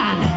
man.